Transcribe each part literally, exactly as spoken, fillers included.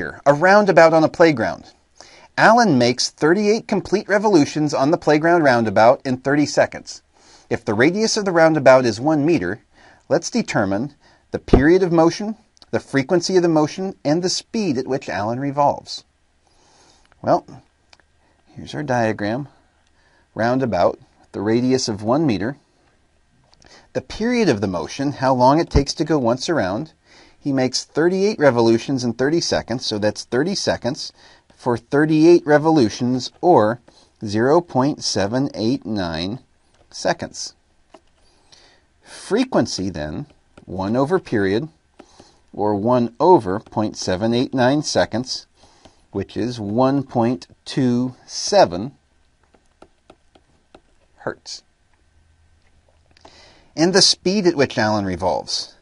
here, a roundabout on a playground. Alan makes thirty-eight complete revolutions on the playground roundabout in thirty seconds. If the radius of the roundabout is one meter, let's determine the period of motion, the frequency of the motion, and the speed at which Alan revolves. Well, here's our diagram. Roundabout, the radius of one meter, the period of the motion, how long it takes to go once around. He makes thirty-eight revolutions in thirty seconds, so that's thirty seconds for thirty-eight revolutions, or zero point seven eight nine seconds. Frequency, then, one over period, or one over zero point seven eight nine seconds, which is one point two seven hertz. And the speed at which Alan revolves.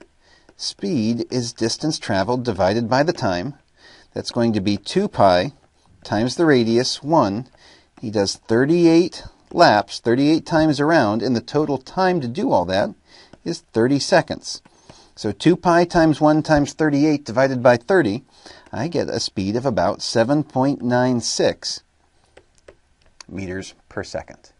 Speed is distance traveled divided by the time. That's going to be two pi times the radius, one. He does thirty-eight laps, thirty-eight times around, and the total time to do all that is thirty seconds. So two pi times one times thirty-eight divided by thirty, I get a speed of about seven point nine six meters per second.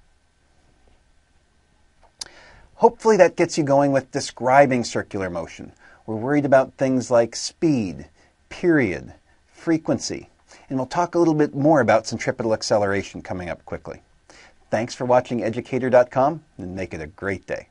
Hopefully that gets you going with describing circular motion. We're worried about things like speed, period, frequency, and we'll talk a little bit more about centripetal acceleration coming up quickly. Thanks for watching Educator dot com, and make it a great day.